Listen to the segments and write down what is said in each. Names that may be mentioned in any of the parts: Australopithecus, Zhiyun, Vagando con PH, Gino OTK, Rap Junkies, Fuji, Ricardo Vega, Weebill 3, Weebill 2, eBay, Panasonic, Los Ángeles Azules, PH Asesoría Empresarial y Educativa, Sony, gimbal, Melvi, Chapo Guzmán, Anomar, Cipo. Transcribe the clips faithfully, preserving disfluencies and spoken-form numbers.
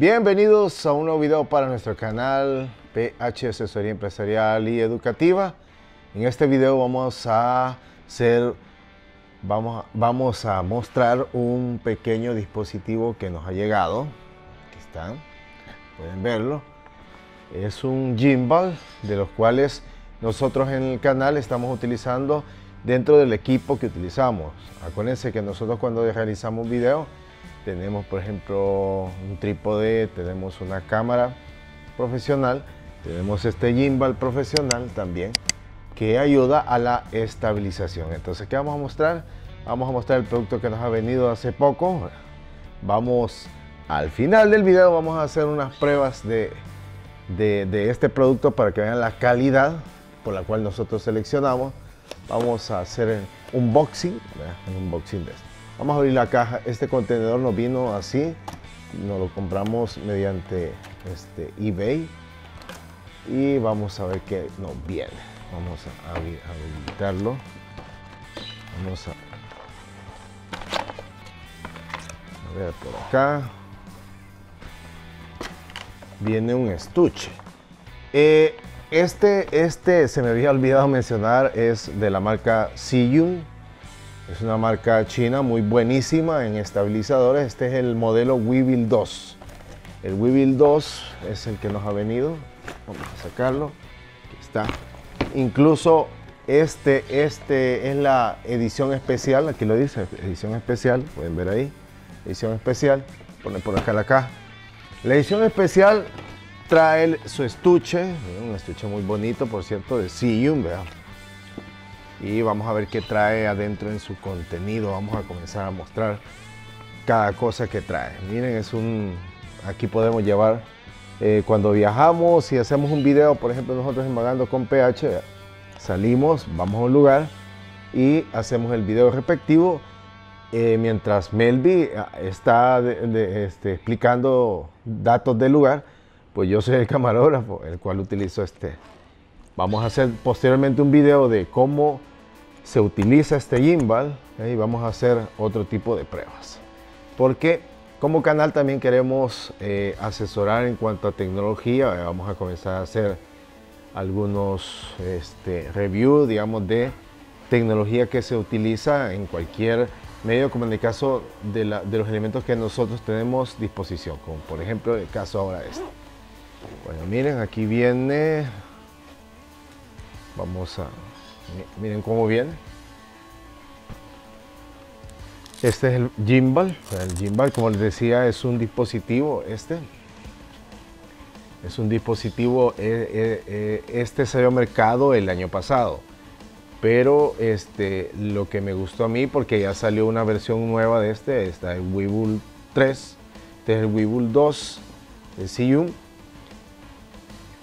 Bienvenidos a un nuevo video para nuestro canal P H Asesoría Empresarial y Educativa. En este video vamos a hacer, vamos, vamos a mostrar un pequeño dispositivo que nos ha llegado. Aquí está, pueden verlo. Es un gimbal de los cuales nosotros en el canal estamos utilizando dentro del equipo que utilizamos. Acuérdense que nosotros cuando realizamos videos tenemos, por ejemplo, un trípode, tenemos una cámara profesional, tenemos este gimbal profesional también que ayuda a la estabilización. Entonces, ¿qué vamos a mostrar? Vamos a mostrar el producto que nos ha venido hace poco. Vamos, al final del video vamos a hacer unas pruebas de, de, de este producto para que vean la calidad por la cual nosotros seleccionamos. Vamos a hacer un unboxing, un unboxing de esto. Vamos a abrir la caja. Este contenedor nos vino así, nos lo compramos mediante este eBay y vamos a ver qué nos viene. Vamos a habilitarlo. Vamos a, a ver por acá. Viene un estuche. Eh, Este, este, se me había olvidado mencionar, es de la marca Zhiyun. Es una marca china muy buenísima en estabilizadores. Este es el modelo Weebill dos. El Weebill dos es el que nos ha venido. Vamos a sacarlo. Aquí está. Incluso este, este es la edición especial. Aquí lo dice, edición especial. Pueden ver ahí. Edición especial. Ponen por acá la caja. La edición especial trae su estuche, un estuche muy bonito, por cierto, de Zhiyun, ¿verdad? Y vamos a ver qué trae adentro en su contenido. Vamos a comenzar a mostrar cada cosa que trae. Miren, es un, aquí podemos llevar, eh, cuando viajamos, si hacemos un video, por ejemplo, nosotros en Vagando con P H, ¿verdad? Salimos, vamos a un lugar y hacemos el video respectivo. Eh, mientras Melvi está de, de, este, explicando datos del lugar, pues yo soy el camarógrafo, el cual utilizo este. Vamos a hacer posteriormente un video de cómo se utiliza este gimbal, ¿eh? Y vamos a hacer otro tipo de pruebas. Porque como canal también queremos eh, asesorar en cuanto a tecnología. Eh, vamos a comenzar a hacer algunos este, reviews, digamos, de tecnología que se utiliza en cualquier medio, como en el caso de, la, de los elementos que nosotros tenemos a disposición, como por ejemplo el caso ahora este. Bueno, miren, aquí viene, vamos a, miren cómo viene. Este es el gimbal, el gimbal, como les decía, es un dispositivo, este, es un dispositivo, eh, eh, este salió al mercado el año pasado, pero este, lo que me gustó a mí, porque ya salió una versión nueva de este, está el Weebill tres, este es el Weebill dos, el Zhiyun.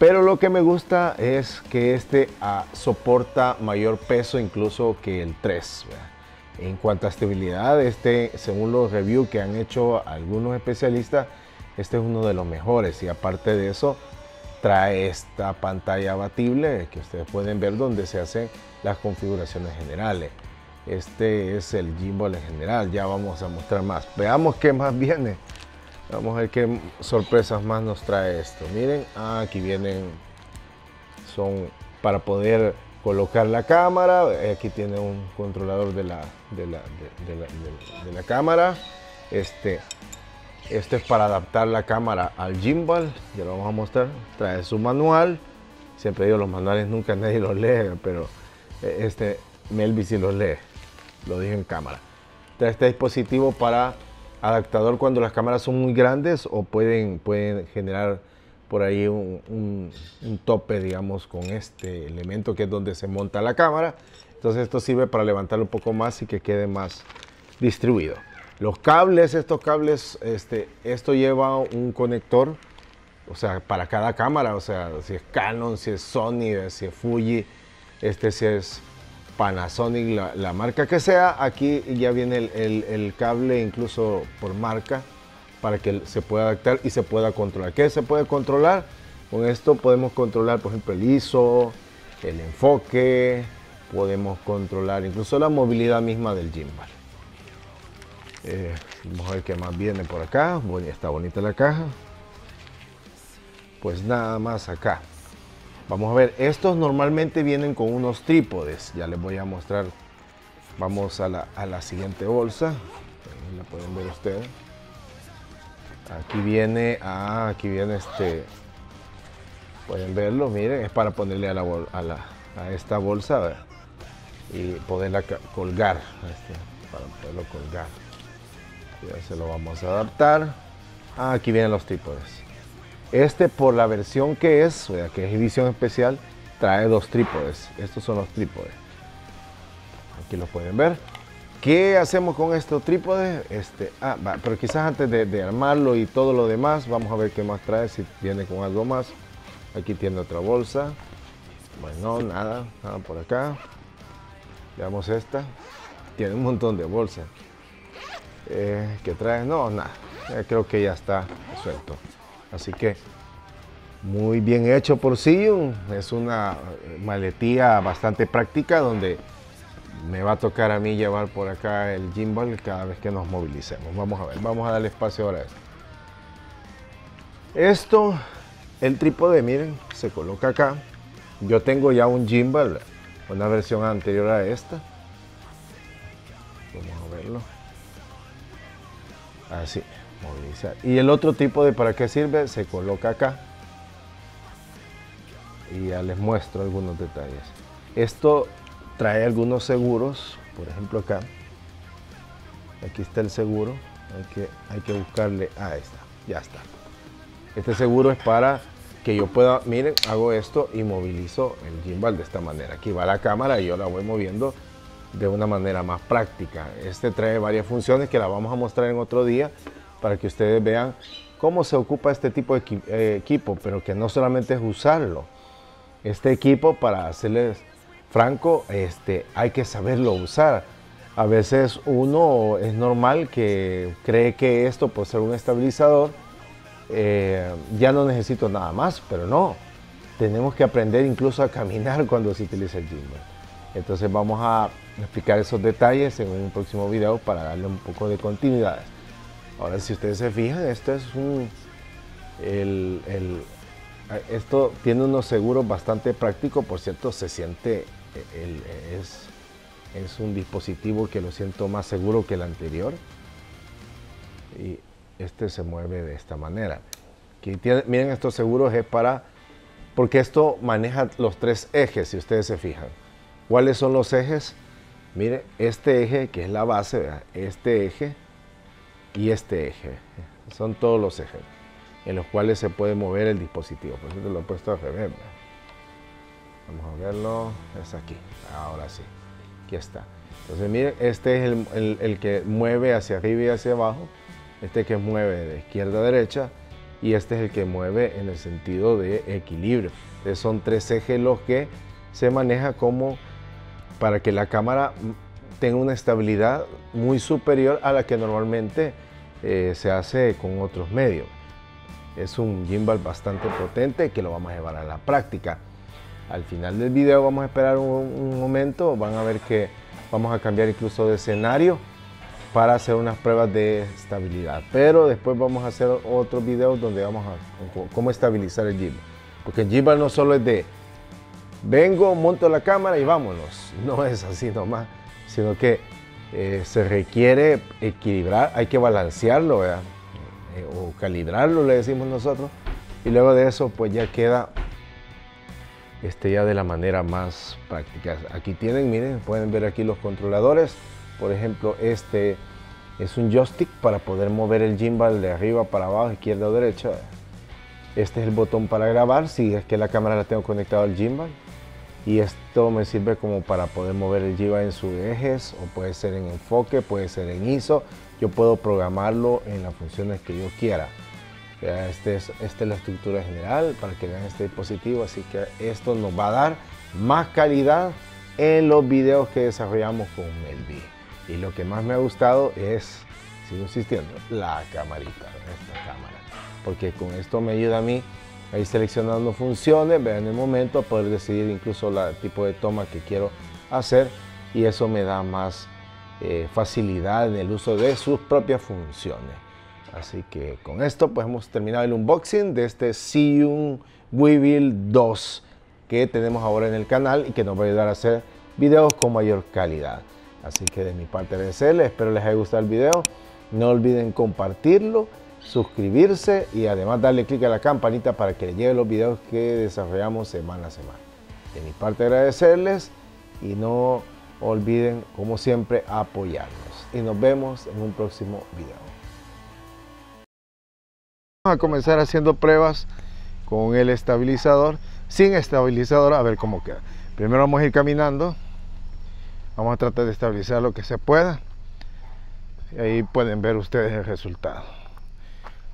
Pero lo que me gusta es que este ah, soporta mayor peso incluso que el tres. ¿Verdad? En cuanto a estabilidad, este, según los reviews que han hecho algunos especialistas, este es uno de los mejores. Y aparte de eso, trae esta pantalla abatible que ustedes pueden ver donde se hacen las configuraciones generales. Este es el gimbal en general. Ya vamos a mostrar más. Veamos qué más viene. Vamos a ver qué sorpresas más nos trae esto. Miren, ah, aquí vienen, son para poder colocar la cámara. Aquí tiene un controlador de la, de la, de, de la, de, de la cámara. Este, este es para adaptar la cámara al gimbal. Ya lo vamos a mostrar. Trae su manual. Siempre digo, los manuales nunca nadie los lee, pero este Melvi sí los lee. Lo dije en cámara. Trae este dispositivo para adaptador cuando las cámaras son muy grandes o pueden, pueden generar por ahí un, un, un tope, digamos, con este elemento que es donde se monta la cámara. Entonces esto sirve para levantarlo un poco más y que quede más distribuido. Los cables, estos cables, este, esto lleva un conector, o sea, para cada cámara, o sea, si es Canon, si es Sony, si es Fuji, este si es Panasonic, la, la marca que sea. Aquí ya viene el, el, el cable incluso por marca para que se pueda adaptar y se pueda controlar. ¿Qué se puede controlar? Con esto podemos controlar, por ejemplo, el I S O, el enfoque, podemos controlar incluso la movilidad misma del gimbal. Eh, vamos a ver qué más viene por acá. Bueno, está bonita la caja. pues nada más acá. Vamos a ver, estos normalmente vienen con unos trípodes, ya les voy a mostrar. Vamos a la, a la siguiente bolsa, la pueden ver ustedes. Aquí viene, ah, aquí viene este, pueden verlo, miren, es para ponerle a, la, a, la, a esta bolsa, ¿verdad? Y poderla colgar, este, para poderlo colgar. Ya se lo vamos a adaptar. Ah, aquí vienen los trípodes. Este, por la versión que es, o sea, que es edición especial, trae dos trípodes. Estos son los trípodes. Aquí los pueden ver. ¿Qué hacemos con estos trípodes? Este, ah, va, pero quizás antes de, de armarlo y todo lo demás, vamos a ver qué más trae, si viene con algo más. Aquí tiene otra bolsa. Bueno, nada, nada por acá. Veamos esta. Tiene un montón de bolsas. Eh, ¿Qué trae? No, nada. Eh, creo que ya está suelto. Así que muy bien hecho por Zhiyun. Es una maletía bastante práctica donde me va a tocar a mí llevar por acá el gimbal cada vez que nos movilicemos. Vamos a ver, vamos a darle espacio ahora a esto. Esto, el trípode, miren, se coloca acá. Yo tengo ya un gimbal, una versión anterior a esta. Vamos a verlo. Así. Movilizar. Y el otro tipo de para qué sirve, se coloca acá y ya les muestro algunos detalles. Esto trae algunos seguros, por ejemplo acá, aquí está el seguro, hay que, hay que buscarle, ah, ahí está, ya está. Este seguro es para que yo pueda, miren, hago esto y movilizo el gimbal de esta manera. Aquí va la cámara y yo la voy moviendo de una manera más práctica. Este trae varias funciones que la vamos a mostrar en otro día, para que ustedes vean cómo se ocupa este tipo de equi eh, equipo, pero que no solamente es usarlo. Este equipo, para serles franco, este, hay que saberlo usar. A veces uno es normal que cree que esto, por ser un estabilizador, eh, ya no necesito nada más, pero no. Tenemos que aprender incluso a caminar cuando se utiliza el gimbal. Entonces vamos a explicar esos detalles en un próximo video para darle un poco de continuidad. Ahora, si ustedes se fijan, esto es un, el, el, esto tiene unos seguros bastante prácticos. Por cierto, se siente, el, es, es un dispositivo que lo siento más seguro que el anterior. Y este se mueve de esta manera. Aquí tiene, miren, estos seguros es para, porque esto maneja los tres ejes, si ustedes se fijan. ¿Cuáles son los ejes? Miren, este eje, que es la base, ¿verdad? Este eje. Y este eje, son todos los ejes en los cuales se puede mover el dispositivo. Por eso te lo he puesto al revés. Vamos a verlo, es aquí, ahora sí, aquí está. Entonces miren, este es el, el, el que mueve hacia arriba y hacia abajo, este que mueve de izquierda a derecha y este es el que mueve en el sentido de equilibrio. Entonces son tres ejes los que se maneja como para que la cámara tenga una estabilidad muy superior a la que normalmente eh, se hace con otros medios. Es un gimbal bastante potente que lo vamos a llevar a la práctica. Al final del video vamos a esperar un, un momento, van a ver que vamos a cambiar incluso de escenario para hacer unas pruebas de estabilidad. Pero después vamos a hacer otros videos donde vamos a cómo estabilizar el gimbal. Porque el gimbal no solo es de vengo, monto la cámara y vámonos. No es así nomás, sino que eh, se requiere equilibrar, hay que balancearlo, ¿verdad? Eh, o calibrarlo, le decimos nosotros, y luego de eso pues ya queda este ya de la manera más práctica. Aquí tienen, miren, pueden ver aquí los controladores, por ejemplo este es un joystick para poder mover el gimbal de arriba para abajo, izquierda o derecha. Este es el botón para grabar, si es que la cámara la tengo conectada al gimbal. Y esto me sirve como para poder mover el gimbal en sus ejes, o puede ser en enfoque, puede ser en I S O. Yo puedo programarlo en las funciones que yo quiera. Este es, esta es la estructura general para que vean este dispositivo. Así que esto nos va a dar más calidad en los videos que desarrollamos con Melvi. Y lo que más me ha gustado es, sigo insistiendo, la camarita, esta cámara. Porque con esto me ayuda a mí ahí seleccionando funciones, vean el momento, a poder decidir incluso el tipo de toma que quiero hacer, y eso me da más eh, facilidad en el uso de sus propias funciones. Así que con esto pues hemos terminado el unboxing de este Zhiyun Weebill dos que tenemos ahora en el canal y que nos va a ayudar a hacer videos con mayor calidad. Así que de mi parte agradecerles, espero les haya gustado el video, no olviden compartirlo, suscribirse y además darle clic a la campanita para que les llegue los videos que desarrollamos semana a semana. De mi parte agradecerles y no olviden como siempre apoyarnos y nos vemos en un próximo video. Vamos a comenzar haciendo pruebas con el estabilizador, sin estabilizador, a ver cómo queda. Primero vamos a ir caminando, vamos a tratar de estabilizar lo que se pueda y ahí pueden ver ustedes el resultado.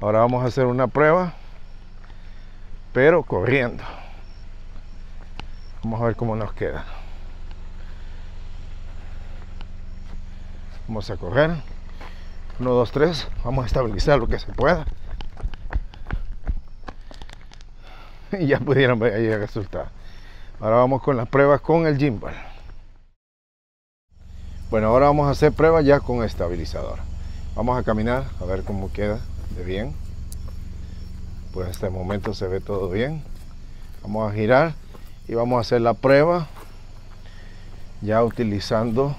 Ahora vamos a hacer una prueba, pero corriendo. Vamos a ver cómo nos queda. Vamos a correr, uno, dos, tres, vamos a estabilizar lo que se pueda. Y ya pudieron ver ahí el resultado. Ahora vamos con las pruebas con el gimbal. Bueno, ahora vamos a hacer pruebas ya con estabilizador. Vamos a caminar a ver cómo queda de bien. Pues hasta el momento se ve todo bien. Vamos a girar y vamos a hacer la prueba ya utilizando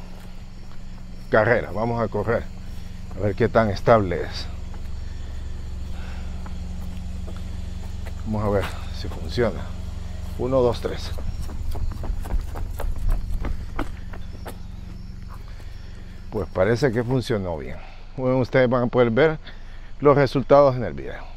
carrera. Vamos a correr a ver qué tan estable es. Vamos a ver si funciona. uno, dos, tres. Pues parece que funcionó bien. Bueno, ustedes van a poder ver los resultados en el video.